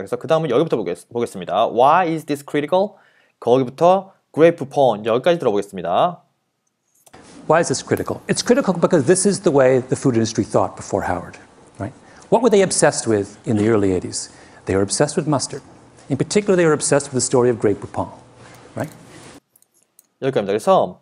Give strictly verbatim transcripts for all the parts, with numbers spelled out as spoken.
그래서 그 다음은 여기부터 보겠, 보겠습니다. Why is this critical? 거기부터 Grey Poupon 여기까지 들어보겠습니다. Why is this critical? It's critical because this is the way the food industry thought before Howard. Right? What were they obsessed with in the early eighties? They were obsessed with mustard. In particular, they were obsessed with the story of Grey Poupon. Right? 여기까지입니다. 그래서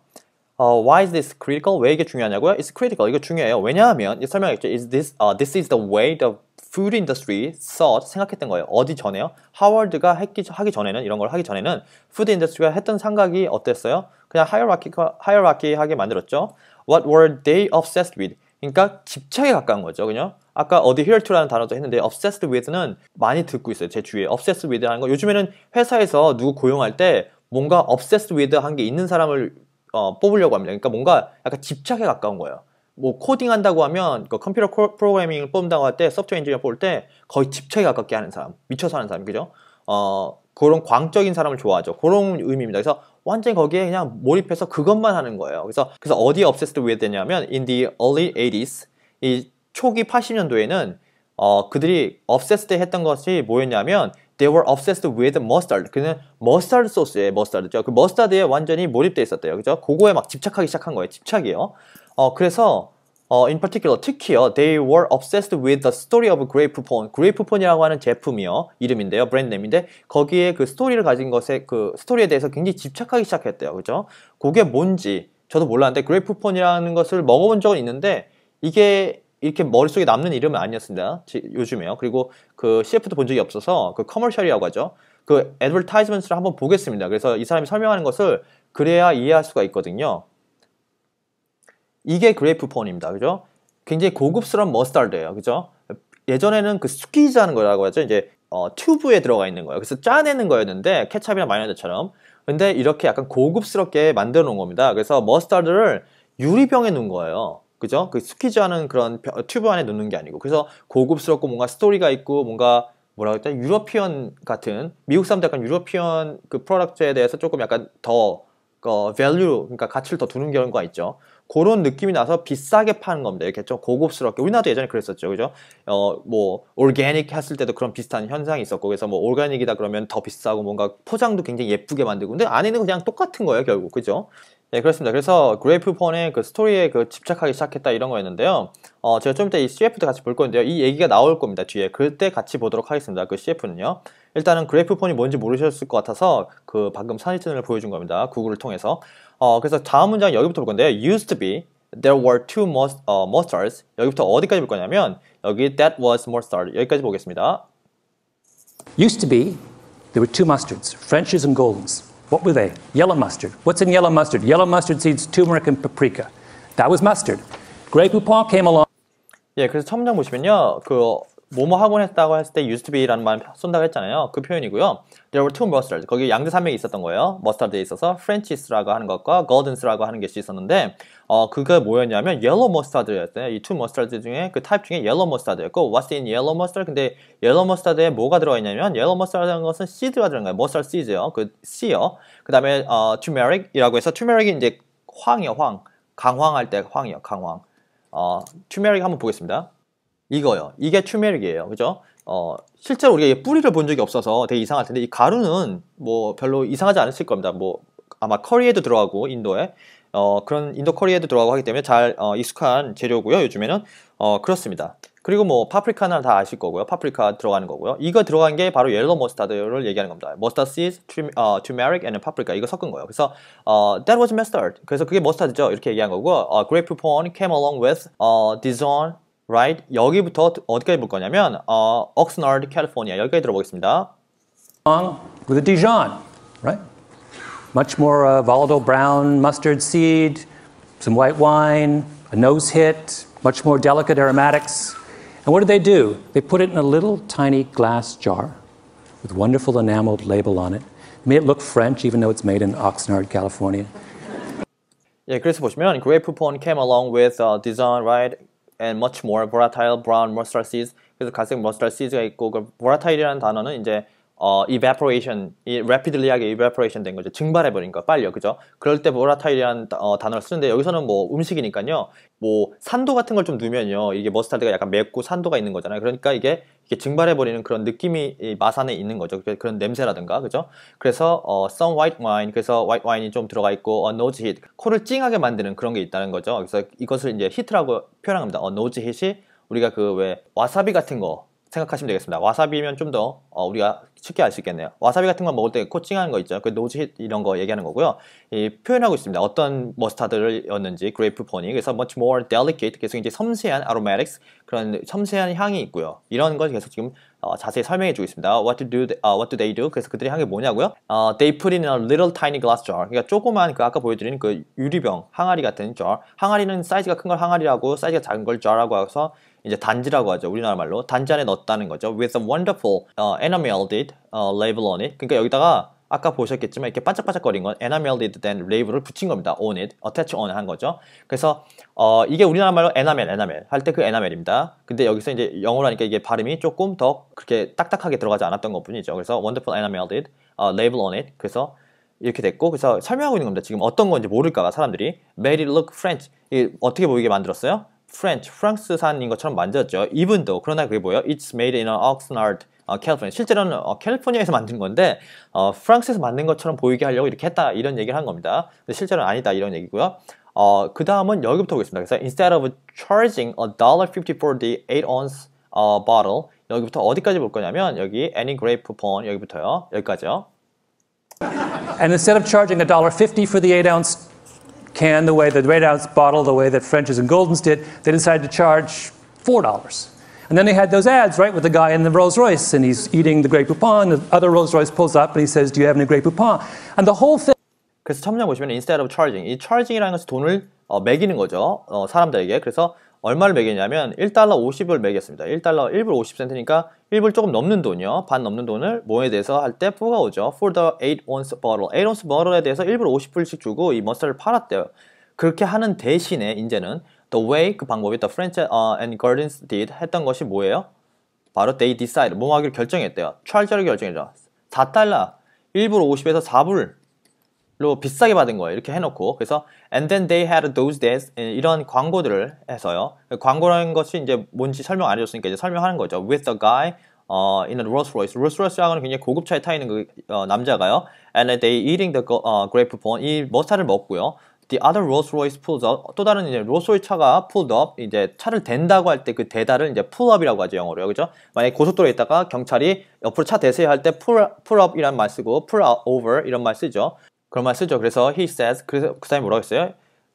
Uh, why is this critical? 왜 이게 중요하냐고요? It's critical. 이거 중요해요. 왜냐하면 설명했죠. Is this, uh, this is the way the food industry thought, 생각했던 거예요. 어디 전에요? 하워드가 했기, 하기 전에는 이런 걸 하기 전에는 food industry가 했던 생각이 어땠어요? 그냥 hierarchical, hierarchy하게 만들었죠. What were they obsessed with? 그러니까 집착에 가까운 거죠. 그냥 아까 어디 here to라는 단어도 했는데 obsessed with는 많이 듣고 있어요. 제 주위에 obsessed with 하는 거. 요즘에는 회사에서 누구 고용할 때 뭔가 obsessed with 한 게 있는 사람을 어, 뽑으려고 합니다. 그러니까 뭔가 약간 집착에 가까운 거예요. 뭐 코딩한다고 하면 그 컴퓨터 코, 프로그래밍을 뽑는다고 할 때 소프트웨어 엔지니어 뽑을 때 거의 집착에 가깝게 하는 사람, 미쳐서 하는 사람, 그죠? 어, 그런 광적인 사람을 좋아하죠. 그런 의미입니다. 그래서 완전히 거기에 그냥 몰입해서 그것만 하는 거예요. 그래서 그래서 어디에 obsessed with 되냐면 in the early eighties, 이 초기 팔십 년도에는 어, 그들이 obsessed 했던 것이 뭐였냐면 They were obsessed with mustard. 그는 머스타드 소스에 머스타드죠. 그 머스타드에 완전히 몰입돼 있었대요. 그죠? 그거에 막 집착하기 시작한 거예요. 집착이에요. 어, 그래서 어, in particular 특히요. They were obsessed with the story of Grey Poupon. Grey Poupon이라고 하는 제품이요. 이름인데요. 브랜드네임인데 거기에 그 스토리를 가진 것에 그 스토리에 대해서 굉장히 집착하기 시작했대요. 그죠? 그게 뭔지 저도 몰랐는데 Grey Poupon이라는 것을 먹어본 적은 있는데 이게 이렇게 머릿속에 남는 이름은 아니었습니다. 지, 요즘에요. 그리고 그 씨에프도 본 적이 없어서 그 커머셜이라고 하죠. 그 advertisements를 한번 보겠습니다. 그래서 이 사람이 설명하는 것을 그래야 이해할 수가 있거든요. 이게 그레이 푸폰입니다. 그죠? 굉장히 고급스러운 머스타드예요. 그죠? 예전에는 그 스퀴즈하는 거라고 하죠. 이제 어, 튜브에 들어가 있는 거예요. 그래서 짜내는 거였는데 케찹이나 마요네즈처럼. 근데 이렇게 약간 고급스럽게 만들어 놓은 겁니다. 그래서 머스타드를 유리병에 놓은 거예요. 그죠? 그 스퀴즈하는 그런 튜브 안에 넣는 게 아니고 그래서 고급스럽고 뭔가 스토리가 있고 뭔가 뭐라고 했죠? 유러피언 같은 미국 사람들 약간 유러피언 그 프로덕트에 대해서 조금 약간 더 어, 밸류 그러니까 가치를 더 두는 경우가 있죠. 그런 느낌이 나서 비싸게 파는 겁니다. 이렇게 좀 고급스럽게 우리나라도 예전에 그랬었죠, 그죠? 어, 뭐 오르가닉 했을 때도 그런 비슷한 현상이 있었고 그래서 뭐 오르가닉이다 그러면 더 비싸고 뭔가 포장도 굉장히 예쁘게 만들고 근데 안에는 그냥 똑같은 거예요, 결국, 그죠? 네, 그렇습니다. 그래서 그레이 푸폰의 그 스토리에 그 집착하기 시작했다 이런 거였는데요. 어, 제가 좀 이따 이 씨에프도 같이 볼 건데요. 이 얘기가 나올 겁니다. 뒤에. 그때 같이 보도록 하겠습니다. 그 씨에프는요. 일단은 그레이 푸폰이 뭔지 모르셨을 것 같아서 그 방금 사진을 보여준 겁니다. 구글을 통해서. 어, 그래서 다음 문장 여기부터 볼 건데요. Used to be, there were two must, uh, mustards. 여기부터 어디까지 볼 거냐면 여기 that was mustard. 여기까지 보겠습니다. Used to be, there were two mustards, French's and Golden's. What were they? Yellow mustard. What's in yellow mustard? Yellow mustard seeds, turmeric and paprika. That was mustard. Grey Poupon came along. 예, 그래서 처음 장 보시면요. 그 뭐뭐 하곤 했다고 했을 때 used to be라는 말 쓴다고 했잖아요. 그 표현이고요. There were two mustards. 거기 양대산맥이 있었던 거예요. 머스타드에 있어서 French's라고 하는 것과 Golden's라고 하는 게 있었는데 어, 그게 뭐였냐면 yellow mustard였어요. 이 two mustards 중에 그 타입 중에 yellow mustard였고 what's in yellow mustard? 근데 yellow mustard에 뭐가 들어있냐면 yellow mustard라는 것은 seed가 들어간 거예요. mustard seeds요. 그 씨요. 그 다음에 어, turmeric이라고 해서 turmeric이 이제 황이요. 황. 강황할 때 황이요. 강황. 어, turmeric 한번 보겠습니다. 이거요. 이게 투메릭이에요. 그죠? 어, 실제로 우리가 이 뿌리를 본 적이 없어서 되게 이상할 텐데, 이 가루는 뭐 별로 이상하지 않았을 겁니다. 뭐, 아마 커리에도 들어가고, 인도에. 어, 그런 인도 커리에도 들어가고 하기 때문에 잘, 어, 익숙한 재료고요. 요즘에는. 어, 그렇습니다. 그리고 뭐, 파프리카는 다 아실 거고요. 파프리카 들어가는 거고요. 이거 들어간 게 바로 옐로우 머스타드를 얘기하는 겁니다. 머스타드 씨즈, 투메릭, and 파프리카. 이거 섞은 거예요. 그래서, 어, that was mustard. 그래서 그게 머스타드죠. 이렇게 얘기한 거고요. 어, Grey Poupon came along with, 어, Dijon. Right? 여기부터 어디까지 볼 거냐면 어, Oxnard, California. 여기까지 들어보겠습니다. With a Dijon, right? Much more uh, volatile brown mustard seed, some white wine, a nose hit, much more delicate aromatics. And what did they do? They put it in a little tiny glass jar with wonderful enameled label on it. Made it look French, even though it's made in Oxnard, California. 예, 그래서 보시면 Grey Poupon came along with uh, Dijon, right? and much more volatile brown mustard seeds. 그래서 갈색 머스타드 씨즈가 있고 그 volatile이라는 단어는 이제 어, evaporation, 이 rapidly하게 evaporation 된 거죠. 증발해버린 거, 빨려, 그죠? 그럴 때 volatile이라는 어, 단어를 쓰는데, 여기서는 뭐 음식이니까요, 뭐 산도 같은 걸 좀 넣으면요, 이게 머스타드가 약간 맵고 산도가 있는 거잖아요. 그러니까 이게, 이게 증발해버리는 그런 느낌이 이 마산에 있는 거죠. 그런 냄새라든가, 그죠? 그래서 어, some white wine, 그래서 white wine이 좀 들어가 있고, a nose hit, 코를 찡하게 만드는 그런 게 있다는 거죠. 그래서 이것을 이제 hit라고 표현합니다. a nose hit이 우리가 그 왜 와사비 같은 거 생각하시면 되겠습니다. 와사비면 좀 더 어, 우리가 쉽게 알 수 있겠네요. 와사비 같은 거 먹을 때 코 찡하는 거 있죠. 그 노즈힛 이런 거 얘기하는 거고요. 이 표현하고 있습니다. 어떤 머스타드였는지 Grey Poupon이. 그래서 much more delicate, 계속 이제 섬세한 aromatics, 그런 섬세한 향이 있고요. 이런 걸 계속 지금 어, 자세히 설명해 주고 있습니다. What do they, uh, what do they do? 그래서 그들이 한 게 뭐냐고요? Uh, they put in a little tiny glass jar. 그러니까 조그만 그 아까 보여드린 그 유리병, 항아리 같은 jar. 항아리는 사이즈가 큰 걸 항아리라고, 사이즈가 작은 걸 jar라고 해서 이제 단지라고 하죠. 우리나라 말로 단지 안에 넣었다는 거죠. With a wonderful uh, enameled uh, label on it. 그러니까 여기다가 아까 보셨겠지만 이렇게 반짝반짝거린 건 enameled 된 레이블을 붙인 겁니다. on it, attach on 한 거죠. 그래서 어, 이게 우리나라 말로 에나멜, 에나멜 할 때 그 에나멜입니다. 근데 여기서 이제 영어로 하니까 이게 발음이 조금 더 그렇게 딱딱하게 들어가지 않았던 것 뿐이죠. 그래서 wonderful enameled uh, label on it. 그래서 이렇게 됐고, 그래서 설명하고 있는 겁니다. 지금 어떤 건지 모를까 봐 사람들이 made it look French. 이게 어떻게 보이게 만들었어요? French, 프랑스산인 것처럼 만들었죠. even though, 그러나 그게 뭐예요? It's made in Oxnard, 어, 캘리포니아. 실제로는 어, 캘리포니아에서 만든 건데 어, 프랑스에서 만든 것처럼 보이게 하려고 이렇게 했다, 이런 얘기를 한 겁니다. 근데 실제로는 아니다, 이런 얘기고요. 어, 그 다음은 여기부터 보겠습니다. 그래서 instead of charging a dollar fifty for the eight ounce uh, bottle, 여기부터 어디까지 볼 거냐면 여기 any Grey Poupon, 여기부터요. 여기까지요. And instead of charging a dollar fifty for the eight ounce can, the way the eight ounce bottle, the way that French's and Golden's did, they decided to charge four dollars. And then they had those ads, right, with the guy in the Rolls Royce, and he's eating the Grey Poupon, the other Rolls Royce pulls up, and he says, do you have any Grey Poupon? And the whole thing. 그래서 첨단 보시면 instead of charging, 이 charging이라는 것은 돈을 어, 매기는 거죠. 어, 사람들에게. 그래서 얼마를 매기냐면 일 달러 오십을 매겼습니다. 일 달러 일 불 오십 센트니까 일 불 조금 넘는 돈이요. 반 넘는 돈을 뭐에 대해서 할 때 포가 오죠. For the eight ounce bottle. eight ounce bottle에 대해서 일 불 오십 불씩 주고 이 머스타드를 팔았대요. 그렇게 하는 대신에 이제는 the way, 그 방법이 the French uh, and Golden's did 했던 것이 뭐예요? 바로 they decide, 뭐 하기로 결정했대요. charge를 결정했죠. 사 달러, 일 불 오십에서 사 불. 로 비싸게 받은 거예요. 이렇게 해놓고. 그래서 and then they had those days, 이런 광고들을 해서요. 광고라는 것이 이제 뭔지 설명 안 해줬으니까 이제 설명하는 거죠. With a guy uh, in a Rolls Royce. Rolls Royce하고는 굉장히 고급차에 타 있는 그 어, 남자가요. And they eating the uh, Grey Poupon, 이 머스타드를 먹고요. The other Rolls Royce pulls up, 또 다른 이제 Rolls Royce 차가 pulled up, 이제 차를 댄다고 할 때 그 대다를 이제 pull up이라고 하죠, 영어로요, 그죠? 만약에 고속도로에 있다가 경찰이 옆으로 차 대세요 할 때 pull, pull up 이란 말 쓰고 pull over 이런 말 쓰죠. 그런 말 쓰죠. 그래서 he says, 그래서 그 사람이 뭐라고 했어요?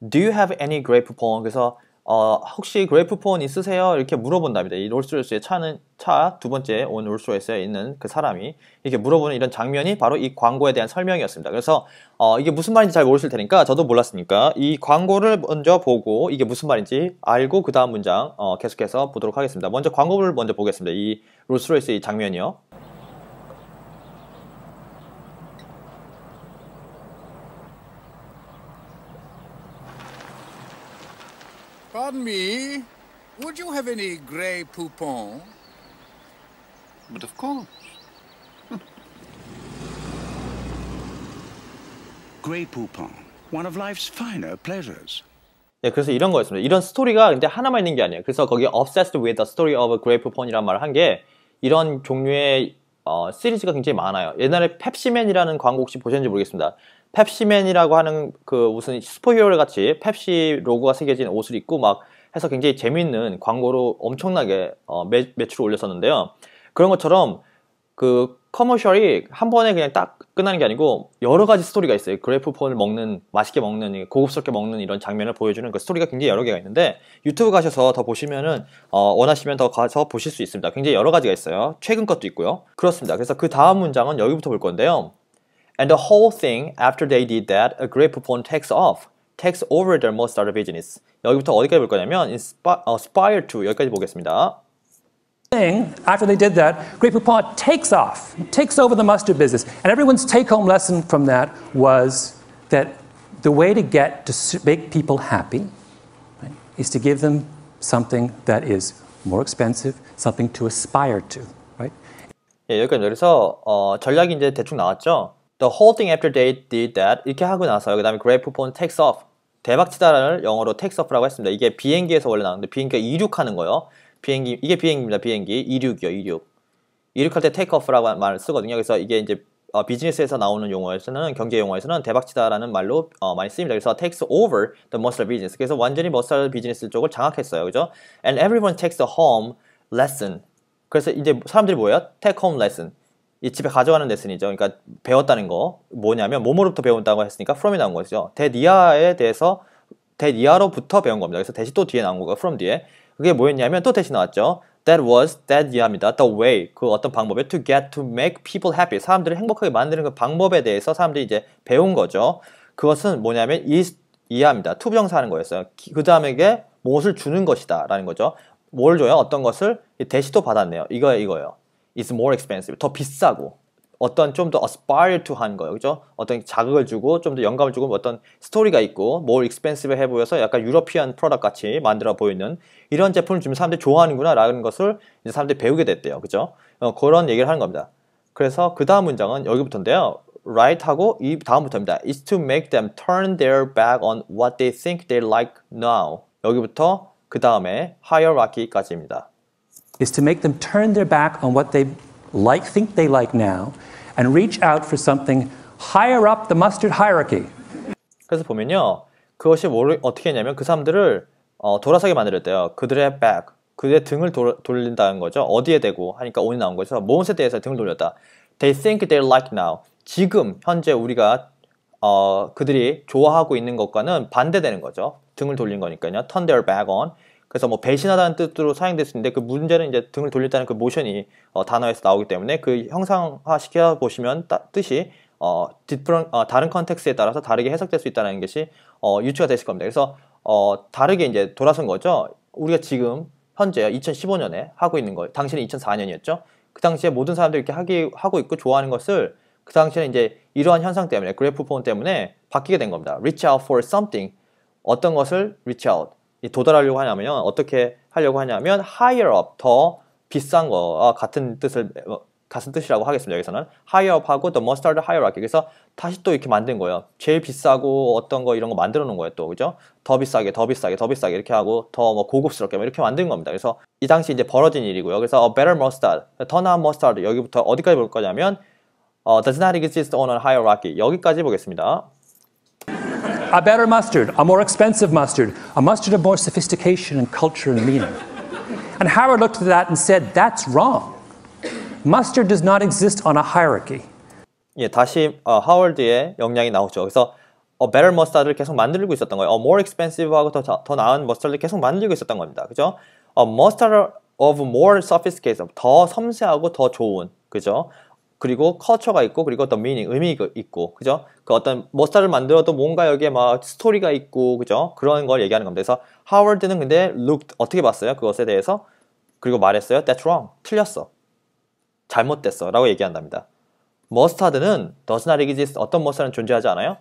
Do you have any Grey Poupon? 그래서 어, 혹시 Grey Poupon 있으세요? 이렇게 물어본답니다. 이 롤스로이스의 차는 차 두 번째 온 롤스로이스에 있는 그 사람이 이렇게 물어보는 이런 장면이 바로 이 광고에 대한 설명이었습니다. 그래서 어, 이게 무슨 말인지 잘 모르실 테니까, 저도 몰랐으니까 이 광고를 먼저 보고 이게 무슨 말인지 알고 그 다음 문장 어, 계속해서 보도록 하겠습니다. 먼저 광고를 먼저 보겠습니다. 이 롤스로이스 이 장면이요. Pardon me, would you have any Grey Poupon? But of course. Grey Poupon, one of life's finer pleasures. 예, 그래서 이런 거였습니다. 이런 스토리가 근데 하나만 있는 게 아니에요. 그래서 거기에 obsessed with the story of a Grey Poupon이란 말을 한 게 이런 종류의 어, 시리즈가 굉장히 많아요. 옛날에 펩시맨이라는 광고 혹시 보셨는지 모르겠습니다. 펩시맨이라고 하는 그 무슨 슈퍼히어로 같이 펩시 로고가 새겨진 옷을 입고 막 해서 굉장히 재미있는 광고로 엄청나게 어, 매, 매출을 올렸었는데요. 그런 것처럼 그 커머셜이 한 번에 그냥 딱 끝나는 게 아니고 여러 가지 스토리가 있어요. 그레이 포폰을 먹는, 맛있게 먹는, 고급스럽게 먹는 이런 장면을 보여주는 그 스토리가 굉장히 여러 개가 있는데, 유튜브 가셔서 더 보시면은 어, 원하시면 더 가서 보실 수 있습니다. 굉장히 여러 가지가 있어요. 최근 것도 있고요. 그렇습니다. 그래서 그 다음 문장은 여기부터 볼 건데요. And the whole thing, after they did that, a Grey Poupon takes off, takes over their mustard business. 여기부터 어디까지 볼 거냐면 inspire to, 여기까지 보겠습니다. Thing, after they did that, Grey Poupon takes off, takes over the mustard business. And everyone's take-home lesson from that was that the way to get to make people happy, right, is to give them something that is more expensive, something to aspire to. 예, 여기까지. 그래서 어, 전략이 이제 대충 나왔죠. The whole thing after they did that 이렇게 하고 나서요. 그 다음에 Grey Poupon takes off, 대박치다라는 영어로 takes off라고 했습니다. 이게 비행기에서 원래 나오는데 비행기가 이륙하는 거예요. 비행기, 이게 비행기입니다. 비행기 이륙이요. 이륙. 이륙할 때 take off라고 말을 쓰거든요. 그래서 이게 이제 어, 비즈니스에서 나오는 용어에서는, 경제 용어에서는 대박치다라는 말로 어, 많이 씁니다. 그래서 takes over the mustard business. 그래서 완전히 mustard business 쪽을 장악했어요. 그죠? And everyone takes a home lesson. 그래서 이제 사람들이 뭐예요? take home lesson. 이 집에 가져가는 레슨이죠. 그러니까 배웠다는 거 뭐냐면 몸으로부터 배운다고 했으니까 from이 나온 거죠. 대니아에 대해서 대니아로부터 배운 겁니다. 그래서 대시 또 뒤에 나온 거고 from 뒤에. 그게 뭐였냐면 또 대시 나왔죠. That was that year입니다. The way, 그 어떤 방법에 to get to make people happy, 사람들을 행복하게 만드는 그 방법에 대해서 사람들이 이제 배운 거죠. 그것은 뭐냐면 is 이하입니다. to 병사하는 거였어요. 그 다음에 이게 무엇을 주는 것이다 라는 거죠. 뭘 줘요? 어떤 것을. 대시도 받았네요. 이거예요. 이거예요. It's more expensive. 더 비싸고, 어떤 좀 더 aspire to 한 거예요. 그죠? 어떤 자극을 주고, 좀 더 영감을 주고, 어떤 스토리가 있고, more expensive 해 보여서 약간 유러피안 프로덕트 같이 만들어 보이는 이런 제품을 주면 사람들이 좋아하는구나, 라는 것을 이제 사람들이 배우게 됐대요. 그죠? 어, 그런 얘기를 하는 겁니다. 그래서 그 다음 문장은 여기부터인데요. Right 하고, 이 다음부터입니다. It's to make them turn their back on what they think they like now. 여기부터 그 다음에 hierarchy까지입니다. Is to make them turn their back on what they like, think they like now, and reach out for something higher up the mustard hierarchy. 그래서 보면요, 그것이 뭘 어떻게 했냐면 그 사람들을 어, 돌아서게 만들었대요. 그들의 back, 그들의 등을 도, 돌린다는 거죠. 어디에 대고 하니까 on이 나온 거죠. 무엇에 대해서 등을 돌렸다. They think they like now. 지금 현재 우리가 어, 그들이 좋아하고 있는 것과는 반대되는 거죠. 등을 돌린 거니까요. Turn their back on. 그래서 뭐 배신하다는 뜻으로 사용될 수 있는데 그 문제는 이제 등을 돌렸다는 그 모션이 어, 단어에서 나오기 때문에 그 형상화 시켜 보시면 따, 뜻이 어, different, 어, 다른 컨텍스트에 따라서 다르게 해석될 수 있다는 것이 어, 유추가 되실 겁니다. 그래서 어, 다르게 이제 돌아선 거죠. 우리가 지금 현재 이천십오 년에 하고 있는 거, 당시는 이천사 년이었죠. 그 당시에 모든 사람들이 이렇게 하기, 하고 있고 좋아하는 것을 그 당시에는 이제 이러한 현상 때문에 그레이 푸폰 때문에 바뀌게 된 겁니다. Reach out for something, 어떤 것을 reach out. 이 도달하려고 하냐면 어떻게 하려고 하냐면 higher up, 더 비싼 거와 같은 뜻을 같은 뜻이라고 하겠습니다. 여기서는 higher up 하고 the mustard hierarchy. 그래서 다시 또 이렇게 만든 거예요. 제일 비싸고 어떤 거 이런 거 만들어 놓은 거예요. 또 그죠? 더 비싸게, 더 비싸게, 더 비싸게 이렇게 하고 더 뭐 고급스럽게 이렇게 만든 겁니다. 그래서 이 당시 이제 벌어진 일이고요. 그래서 a better mustard, 더 나은 mustard 여기부터 어디까지 볼 거냐면 어, does not exist on a hierarchy 여기까지 보겠습니다. A better mustard, a more expensive mustard, a mustard of more sophistication and culture and meaning. And Howard looked at that and said, that's wrong. Mustard does not exist on a hierarchy. 예, 다시 어, 하워드의 역량이 나오죠. 그래서 a better mustard를 계속 만들고 있었던 거예요. a more expensive하고 더, 더 나은 mustard를 계속 만들고 있었던 겁니다. 그죠? a mustard of more sophisticated, 더 섬세하고 더 좋은, 그죠? 그리고 커처가 있고 그리고 더 meaning 의미가 있고 그죠? 그 어떤 머스타를 만들어도 뭔가 여기에 막 스토리가 있고 그죠? 그런 걸 얘기하는 겁니다. 그래서 하워드는 근데 looked 어떻게 봤어요? 그것에 대해서 그리고 말했어요. That's wrong. 틀렸어. 잘못됐어. 라고 얘기한답니다. 머스타드는 does not exist. 어떤 머스타는 존재하지 않아요?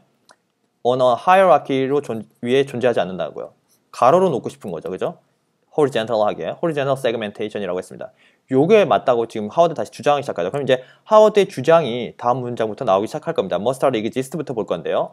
on a hierarchy로 존, 위에 존재하지 않는다고요. 가로로 놓고 싶은 거죠. 그죠? horizontal하게, horizontal segmentation이라고 했습니다. 요게 맞다고 지금 하워드 다시 주장하기 시작하죠. 그럼 이제 하워드의 주장이 다음 문장부터 나오기 시작할 겁니다. Mustard exist부터 볼 건데요.